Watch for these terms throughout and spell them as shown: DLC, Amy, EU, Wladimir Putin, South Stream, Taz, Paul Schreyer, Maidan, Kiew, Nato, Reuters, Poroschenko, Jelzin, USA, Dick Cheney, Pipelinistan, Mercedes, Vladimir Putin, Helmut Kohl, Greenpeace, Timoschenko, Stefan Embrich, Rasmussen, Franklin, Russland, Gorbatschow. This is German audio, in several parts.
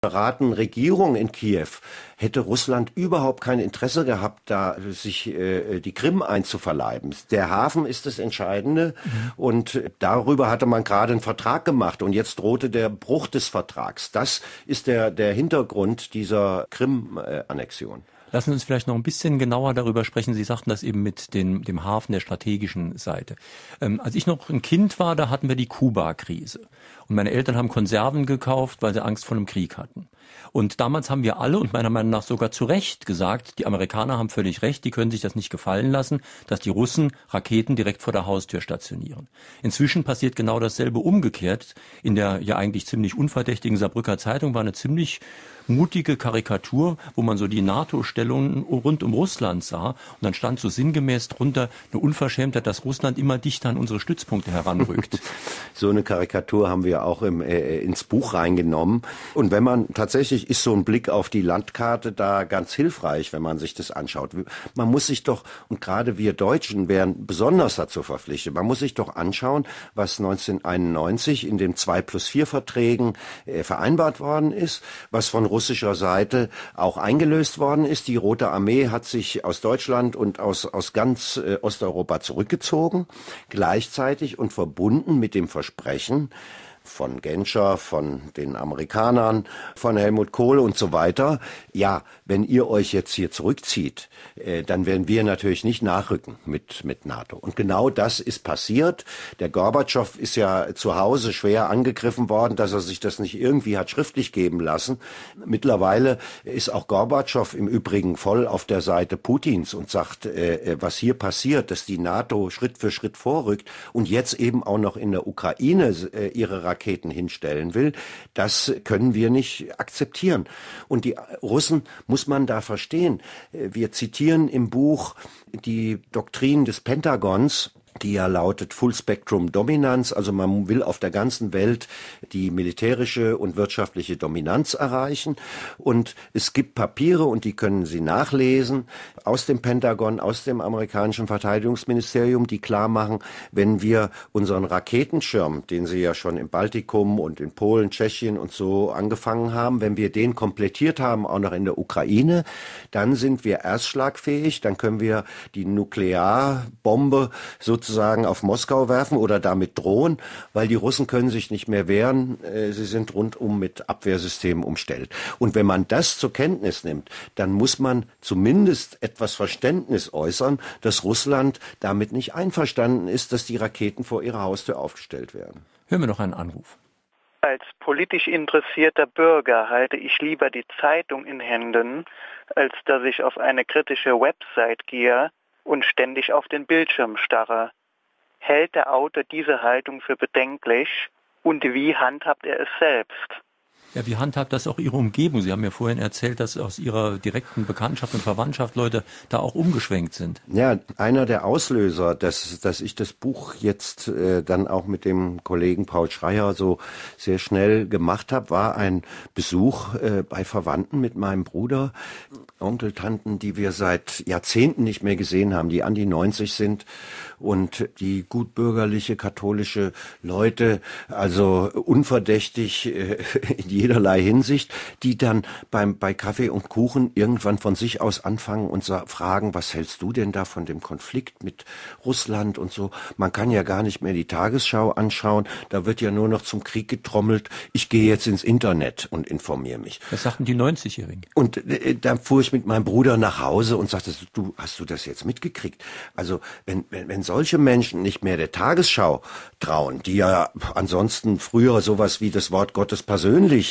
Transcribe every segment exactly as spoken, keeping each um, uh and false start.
Beraten Regierung in Kiew hätte Russland überhaupt kein Interesse gehabt, da sich äh, die Krim einzuverleiben. Der Hafen ist das Entscheidende, mhm. und darüber hatte man gerade einen Vertrag gemacht und jetzt drohte der Bruch des Vertrags. Das ist der, der Hintergrund dieser Krim-Annexion. Lassen Sie uns vielleicht noch ein bisschen genauer darüber sprechen. Sie sagten das eben mit dem, dem Hafen der strategischen Seite. Ähm, als ich noch ein Kind war, da hatten wir die Kuba-Krise. Und meine Eltern haben Konserven gekauft, weil sie Angst vor einem Krieg hatten. Und damals haben wir alle und meiner Meinung nach sogar zu Recht gesagt, die Amerikaner haben völlig recht, die können sich das nicht gefallen lassen, dass die Russen Raketen direkt vor der Haustür stationieren. Inzwischen passiert genau dasselbe umgekehrt. In der ja eigentlich ziemlich unverdächtigen Saarbrücker Zeitung war eine ziemlich mutige Karikatur, wo man so die NATO-Stellungen rund um Russland sah. Und dann stand so sinngemäß drunter eine Unverschämtheit, dass Russland immer dichter an unsere Stützpunkte heranrückt. So eine Karikatur haben wir auch im, äh, ins Buch reingenommen. Und wenn man tatsächlich, ist so ein Blick auf die Landkarte da ganz hilfreich, wenn man sich das anschaut. Man muss sich doch, und gerade wir Deutschen wären besonders dazu verpflichtet, man muss sich doch anschauen, was neunzehnhunderteinundneunzig in den zwei plus vier Verträgen äh, vereinbart worden ist, was von Russland russischer Seite auch eingelöst worden ist. Die Rote Armee hat sich aus Deutschland und aus, aus ganz äh, Osteuropa zurückgezogen, gleichzeitig und verbunden mit dem Versprechen von Genscher, von den Amerikanern, von Helmut Kohl und so weiter. Ja, wenn ihr euch jetzt hier zurückzieht, äh, dann werden wir natürlich nicht nachrücken mit mit NATO. Und genau das ist passiert. Der Gorbatschow ist ja zu Hause schwer angegriffen worden, dass er sich das nicht irgendwie hat schriftlich geben lassen. Mittlerweile ist auch Gorbatschow im Übrigen voll auf der Seite Putins und sagt, äh, was hier passiert, dass die NATO Schritt für Schritt vorrückt und jetzt eben auch noch in der Ukraine äh, ihre Raketen Raketen hinstellen will, das können wir nicht akzeptieren. Und die Russen muss man da verstehen. Wir zitieren im Buch die Doktrin des Pentagons, die ja lautet Full Spectrum Dominanz, also man will auf der ganzen Welt die militärische und wirtschaftliche Dominanz erreichen. Und es gibt Papiere, und die können Sie nachlesen, aus dem Pentagon, aus dem amerikanischen Verteidigungsministerium, die klar machen, wenn wir unseren Raketenschirm, den Sie ja schon im Baltikum und in Polen, Tschechien und so angefangen haben, wenn wir den komplettiert haben, auch noch in der Ukraine, dann sind wir erstschlagfähig, dann können wir die Nuklearbombe sozusagen sozusagen auf Moskau werfen oder damit drohen, weil die Russen können sich nicht mehr wehren. Sie sind rundum mit Abwehrsystemen umstellt. Und wenn man das zur Kenntnis nimmt, dann muss man zumindest etwas Verständnis äußern, dass Russland damit nicht einverstanden ist, dass die Raketen vor ihrer Haustür aufgestellt werden. Hören wir noch einen Anruf. Als politisch interessierter Bürger halte ich lieber die Zeitung in Händen, als dass ich auf eine kritische Website gehe und ständig auf den Bildschirm starre. Hält der Autor diese Haltung für bedenklich und wie handhabt er es selbst? Ja, wie handhabt das auch Ihre Umgebung? Sie haben ja vorhin erzählt, dass aus Ihrer direkten Bekanntschaft und Verwandtschaft Leute da auch umgeschwenkt sind. Ja, einer der Auslöser, dass, dass ich das Buch jetzt äh, dann auch mit dem Kollegen Paul Schreyer so sehr schnell gemacht habe, war ein Besuch äh, bei Verwandten mit meinem Bruder, Onkel, Tanten, die wir seit Jahrzehnten nicht mehr gesehen haben, die an die neunzig sind und die gut bürgerliche, katholische Leute, also unverdächtig äh, in jederlei Hinsicht, die dann beim bei Kaffee und Kuchen irgendwann von sich aus anfangen und fragen, was hältst du denn da von dem Konflikt mit Russland und so? Man kann ja gar nicht mehr die Tagesschau anschauen, da wird ja nur noch zum Krieg getrommelt. Ich gehe jetzt ins Internet und informiere mich. Das sagten die neunzigjährigen. Und äh, da fuhr ich mit meinem Bruder nach Hause und sagte, du, hast du das jetzt mitgekriegt? Also wenn, wenn, wenn solche Menschen nicht mehr der Tagesschau trauen, die ja ansonsten früher sowas wie das Wort Gottes persönlich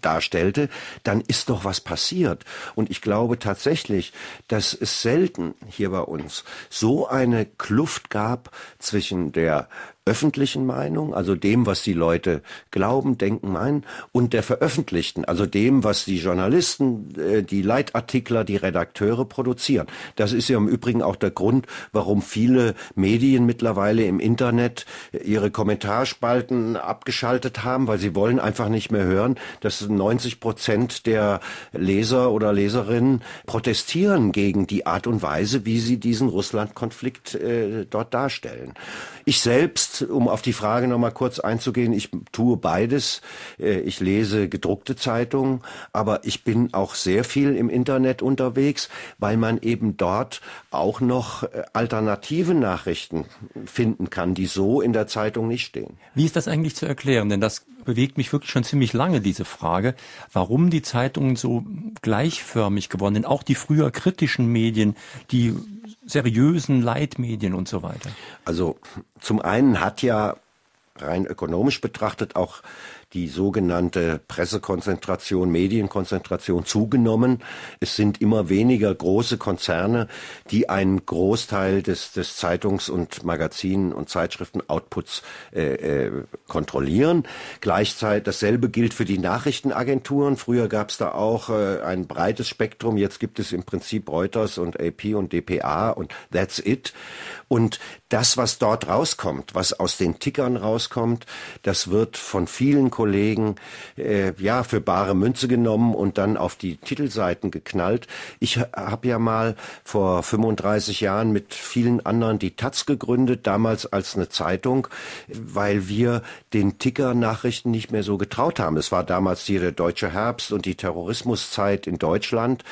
darstellte, dann ist doch was passiert. Und ich glaube tatsächlich, dass es selten hier bei uns so eine Kluft gab zwischen der öffentlichen Meinung, also dem, was die Leute glauben, denken, meinen, und der veröffentlichten, also dem, was die Journalisten, die Leitartikler, die Redakteure produzieren. Das ist ja im Übrigen auch der Grund, warum viele Medien mittlerweile im Internet ihre Kommentarspalten abgeschaltet haben, weil sie wollen einfach nicht mehr hören, dass neunzig Prozent der Leser oder Leserinnen protestieren gegen die Art und Weise, wie sie diesen Russland-Konflikt äh, dort darstellen. Ich selbst jetzt, um auf die Frage noch mal kurz einzugehen, ich tue beides. Ich lese gedruckte Zeitungen, aber ich bin auch sehr viel im Internet unterwegs, weil man eben dort auch noch alternative Nachrichten finden kann, die so in der Zeitung nicht stehen. Wie ist das eigentlich zu erklären? Denn das bewegt mich wirklich schon ziemlich lange, diese Frage, warum die Zeitungen so gleichförmig geworden sind, auch die früher kritischen Medien, die seriösen Leitmedien und so weiter. Also zum einen hat ja rein ökonomisch betrachtet auch die sogenannte Pressekonzentration, Medienkonzentration zugenommen. Es sind immer weniger große Konzerne, die einen Großteil des, des Zeitungs- und Magazinen- und Zeitschriften-Outputs äh, äh, kontrollieren. Gleichzeitig dasselbe gilt für die Nachrichtenagenturen. Früher gab es da auch äh, ein breites Spektrum. Jetzt gibt es im Prinzip Reuters und A P und D P A und that's it. Und das, was dort rauskommt, was aus den Tickern rauskommt, das wird von vielen Kollegen äh, ja für bare Münze genommen und dann auf die Titelseiten geknallt. Ich habe ja mal vor fünfunddreißig Jahren mit vielen anderen die Taz gegründet, damals als eine Zeitung, weil wir den Ticker-Nachrichten nicht mehr so getraut haben. Es war damals hier der deutsche Herbst und die Terrorismuszeit in Deutschland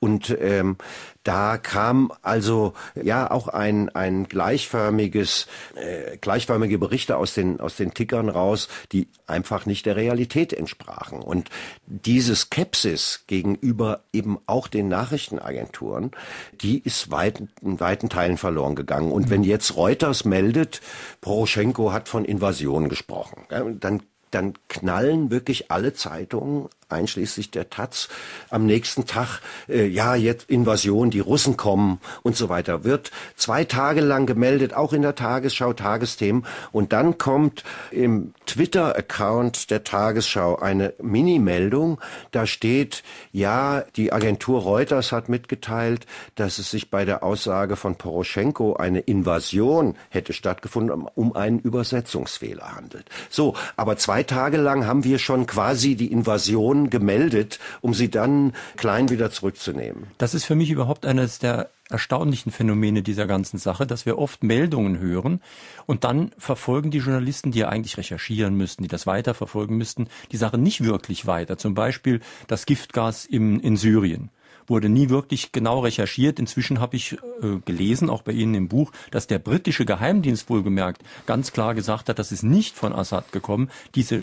und ähm, da kam also ja auch ein ein gleichförmiges äh, gleichförmige Berichte aus den aus den Tickern raus, die einfach nicht der Realität entsprachen. Und diese Skepsis gegenüber eben auch den Nachrichtenagenturen, die ist weit, in weiten Teilen verloren gegangen. Und wenn jetzt Reuters meldet, Poroschenko hat von Invasion gesprochen, dann dann knallen wirklich alle Zeitungen, einschließlich der Taz, am nächsten Tag, äh, ja, jetzt Invasion, die Russen kommen und so weiter. Wird zwei Tage lang gemeldet, auch in der Tagesschau, Tagesthemen. Und dann kommt im Twitter-Account der Tagesschau eine Mini-Meldung. Da steht, ja, die Agentur Reuters hat mitgeteilt, dass es sich bei der Aussage von Poroschenko eine Invasion hätte stattgefunden, um einen Übersetzungsfehler handelt. So, aber zwei Tage lang haben wir schon quasi die Invasion gemeldet, um sie dann klein wieder zurückzunehmen. Das ist für mich überhaupt eines der erstaunlichen Phänomene dieser ganzen Sache, dass wir oft Meldungen hören und dann verfolgen die Journalisten, die ja eigentlich recherchieren müssten, die das weiterverfolgen müssten, die Sache nicht wirklich weiter. Zum Beispiel das Giftgas im, in Syrien. Wurde nie wirklich genau recherchiert. Inzwischen habe ich äh, gelesen, auch bei Ihnen im Buch, dass der britische Geheimdienst wohlgemerkt ganz klar gesagt hat, das ist nicht von Assad gekommen. Diese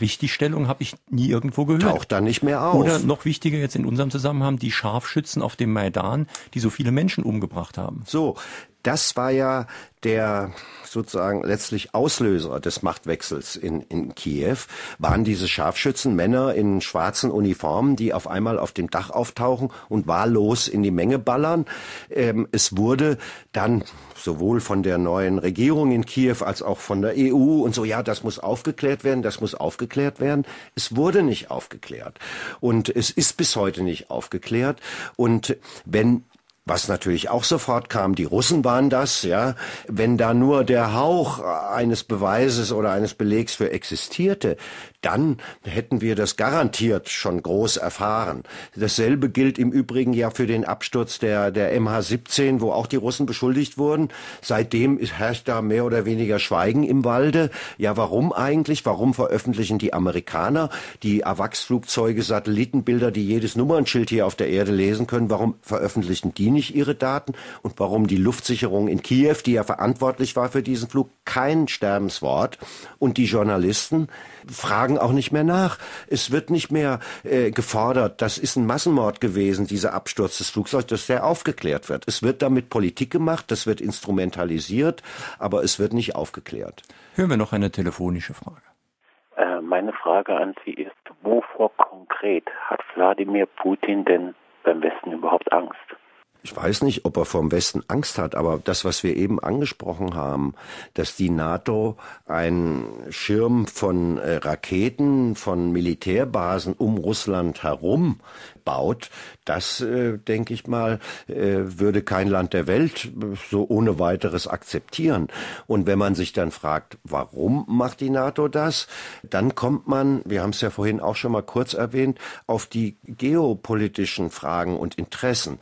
Richtigstellung habe ich nie irgendwo gehört. Taucht dann nicht mehr auf. Oder noch wichtiger jetzt in unserem Zusammenhang, die Scharfschützen auf dem Maidan, die so viele Menschen umgebracht haben. So, das war ja der sozusagen letztlich Auslöser des Machtwechsels in, in Kiew, waren diese Scharfschützenmänner in schwarzen Uniformen, die auf einmal auf dem Dach auftauchen und wahllos in die Menge ballern. Ähm, es wurde dann sowohl von der neuen Regierung in Kiew als auch von der E U und so, ja, das muss aufgeklärt werden, das muss aufgeklärt werden. Es wurde nicht aufgeklärt und es ist bis heute nicht aufgeklärt. Und wenn was natürlich auch sofort kam, die Russen waren das, ja. Wenn da nur der Hauch eines Beweises oder eines Belegs für existierte, dann hätten wir das garantiert schon groß erfahren. Dasselbe gilt im Übrigen ja für den Absturz der, der M H siebzehn, wo auch die Russen beschuldigt wurden. Seitdem herrscht da mehr oder weniger Schweigen im Walde. Ja, warum eigentlich? Warum veröffentlichen die Amerikaner die AWACS-Flugzeuge, Satellitenbilder, die jedes Nummernschild hier auf der Erde lesen können? Warum veröffentlichen die nicht ihre Daten? Und warum die Luftsicherung in Kiew, die ja verantwortlich war für diesen Flug, kein Sterbenswort? Und die Journalisten fragen auch nicht mehr nach. Es wird nicht mehr äh, gefordert, das ist ein Massenmord gewesen, dieser Absturz des Flugzeugs, dass der aufgeklärt wird. Es wird damit Politik gemacht, das wird instrumentalisiert, aber es wird nicht aufgeklärt. Hören wir noch eine telefonische Frage. Äh, meine Frage an Sie ist, wovor konkret hat Wladimir Putin denn beim Westen überhaupt Angst? Ich weiß nicht, ob er vom Westen Angst hat, aber das, was wir eben angesprochen haben, dass die NATO einen Schirm von äh, Raketen, von Militärbasen um Russland herum baut, das, äh, denke ich mal, äh, würde kein Land der Welt so ohne weiteres akzeptieren. Und wenn man sich dann fragt, warum macht die NATO das, dann kommt man, wir haben es ja vorhin auch schon mal kurz erwähnt, auf die geopolitischen Fragen und Interessen.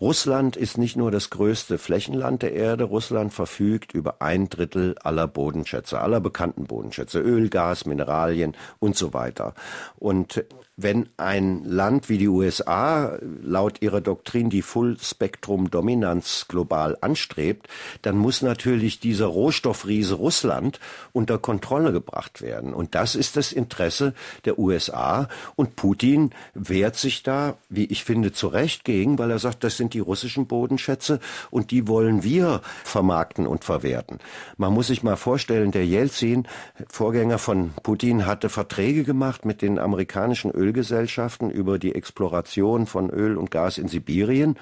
Russland ist nicht nur das größte Flächenland der Erde, Russland verfügt über ein Drittel aller Bodenschätze, aller bekannten Bodenschätze, Öl, Gas, Mineralien und so weiter. Und wenn ein Land wie die U S A laut ihrer Doktrin die Full-Spectrum-Dominanz global anstrebt, dann muss natürlich dieser Rohstoffriese Russland unter Kontrolle gebracht werden. Und das ist das Interesse der U S A. Und Putin wehrt sich da, wie ich finde, zu Recht gegen, weil er sagt, das sind die russischen Bodenschätze und die wollen wir vermarkten und verwerten. Man muss sich mal vorstellen, der Jelzin, Vorgänger von Putin, hatte Verträge gemacht mit den amerikanischen Öl Ölgesellschaften über die Exploration von Öl und Gas in Sibirien.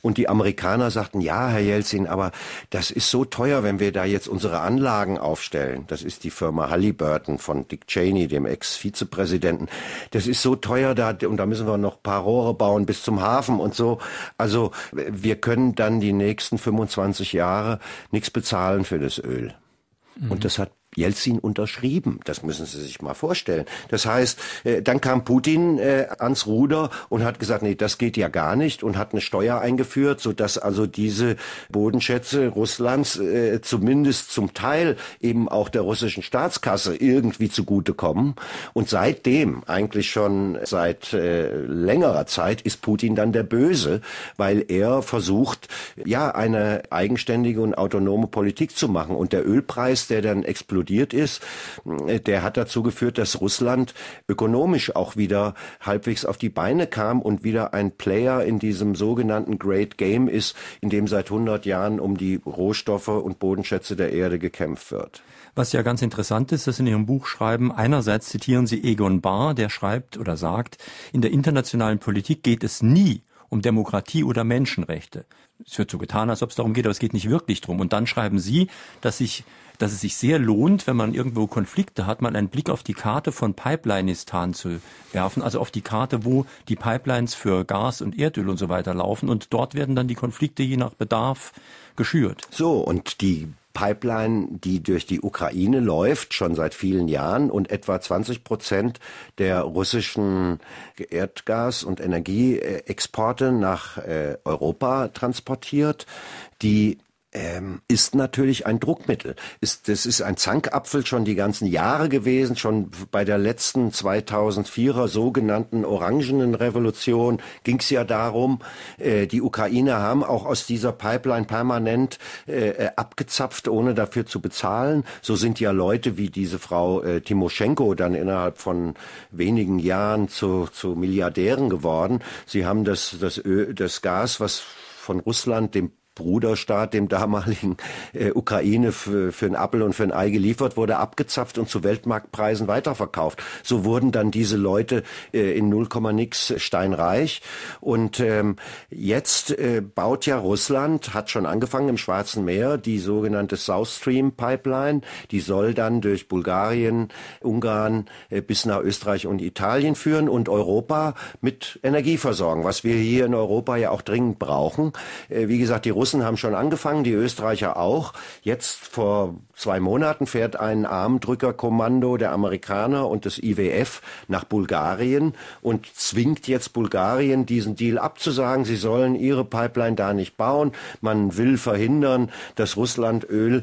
Und die Amerikaner sagten, ja, Herr Jelzin, aber das ist so teuer, wenn wir da jetzt unsere Anlagen aufstellen. Das ist die Firma Halliburton von Dick Cheney, dem Ex-Vizepräsidenten. Das ist so teuer, da und da müssen wir noch ein paar Rohre bauen bis zum Hafen und so. Also wir können dann die nächsten fünfundzwanzig Jahre nichts bezahlen für das Öl. Mhm. Und das hat Jelzin unterschrieben. Das müssen Sie sich mal vorstellen. Das heißt, äh, dann kam Putin äh, ans Ruder und hat gesagt, nee, das geht ja gar nicht, und hat eine Steuer eingeführt, sodass also diese Bodenschätze Russlands äh, zumindest zum Teil eben auch der russischen Staatskasse irgendwie zugutekommen. Und seitdem, eigentlich schon seit äh, längerer Zeit, ist Putin dann der Böse, weil er versucht, ja, eine eigenständige und autonome Politik zu machen. Und der Ölpreis, der dann explodiert ist, der hat dazu geführt, dass Russland ökonomisch auch wieder halbwegs auf die Beine kam und wieder ein Player in diesem sogenannten Great Game ist, in dem seit hundert Jahren um die Rohstoffe und Bodenschätze der Erde gekämpft wird. Was ja ganz interessant ist, dass in Ihrem Buch schreiben, einerseits zitieren Sie Egon Bahr, der schreibt oder sagt, in der internationalen Politik geht es nie um Demokratie oder Menschenrechte. Es wird so getan, als ob es darum geht, aber es geht nicht wirklich drum. Und dann schreiben Sie, dass sich dass es sich sehr lohnt, wenn man irgendwo Konflikte hat, mal einen Blick auf die Karte von Pipelinistan zu werfen, also auf die Karte, wo die Pipelines für Gas und Erdöl und so weiter laufen, und dort werden dann die Konflikte je nach Bedarf geschürt. So, und die Pipeline, die durch die Ukraine läuft, schon seit vielen Jahren, und etwa zwanzig Prozent der russischen Erdgas- und Energieexporte nach äh, Europa transportiert, die Ähm, ist natürlich ein Druckmittel. Ist, das ist ein Zankapfel schon die ganzen Jahre gewesen, schon bei der letzten zweitausendvierer sogenannten Orangenen Revolution ging es ja darum, äh, die Ukrainer haben auch aus dieser Pipeline permanent äh, abgezapft, ohne dafür zu bezahlen. So sind ja Leute wie diese Frau äh, Timoschenko dann innerhalb von wenigen Jahren zu, zu Milliardären geworden. Sie haben das, das, Öl, das Gas, was von Russland, dem Bruderstaat, dem damaligen äh, Ukraine, für einen Appel und für ein Ei geliefert wurde, abgezapft und zu Weltmarktpreisen weiterverkauft. So wurden dann diese Leute äh, in null Komma nix steinreich. Und ähm, jetzt äh, baut ja Russland, hat schon angefangen im Schwarzen Meer, die sogenannte South Stream Pipeline. Die soll dann durch Bulgarien, Ungarn äh, bis nach Österreich und Italien führen und Europa mit Energie versorgen, was wir hier in Europa ja auch dringend brauchen. Äh, wie gesagt, die Die Russen haben schon angefangen, die Österreicher auch. Jetzt vor zwei Monaten fährt ein Armdrückerkommando der Amerikaner und des I W F nach Bulgarien und zwingt jetzt Bulgarien, diesen Deal abzusagen. Sie sollen ihre Pipeline da nicht bauen. Man will verhindern, dass Russland Öl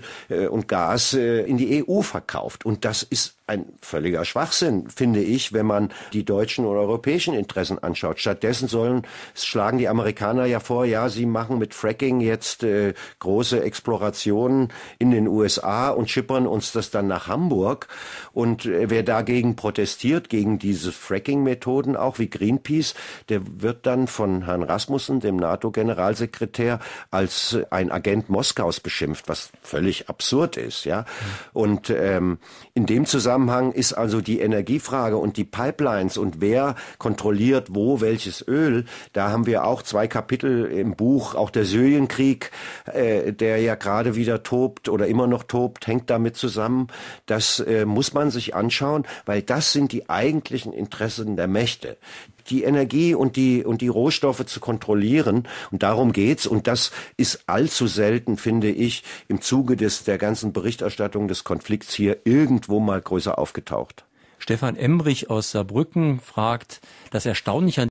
und Gas in die E U verkauft. Und das ist ein völliger Schwachsinn, finde ich, wenn man die deutschen oder europäischen Interessen anschaut. Stattdessen sollen, schlagen die Amerikaner ja vor, ja, sie machen mit Fracking jetzt äh, große Explorationen in den U S A und schippern uns das dann nach Hamburg. Und äh, wer dagegen protestiert, gegen diese Fracking-Methoden auch, wie Greenpeace, der wird dann von Herrn Rasmussen, dem NATO-Generalsekretär, als äh, ein Agent Moskaus beschimpft, was völlig absurd ist, ja. Und ähm, in dem Zusammenhang ist also die Energiefrage und die Pipelines und wer kontrolliert wo welches Öl. Da haben wir auch zwei Kapitel im Buch. Auch der Syrienkrieg, äh, der ja gerade wieder tobt oder immer noch tobt, hängt damit zusammen. Das äh, muss man sich anschauen, weil das sind die eigentlichen Interessen der Mächte, die Energie und die und die Rohstoffe zu kontrollieren, und darum geht's. Und das ist allzu selten, finde ich, im Zuge des der ganzen Berichterstattung des Konflikts hier irgendwo mal größer aufgetaucht. Stefan Embrich aus Saarbrücken fragt, das Erstaunliche an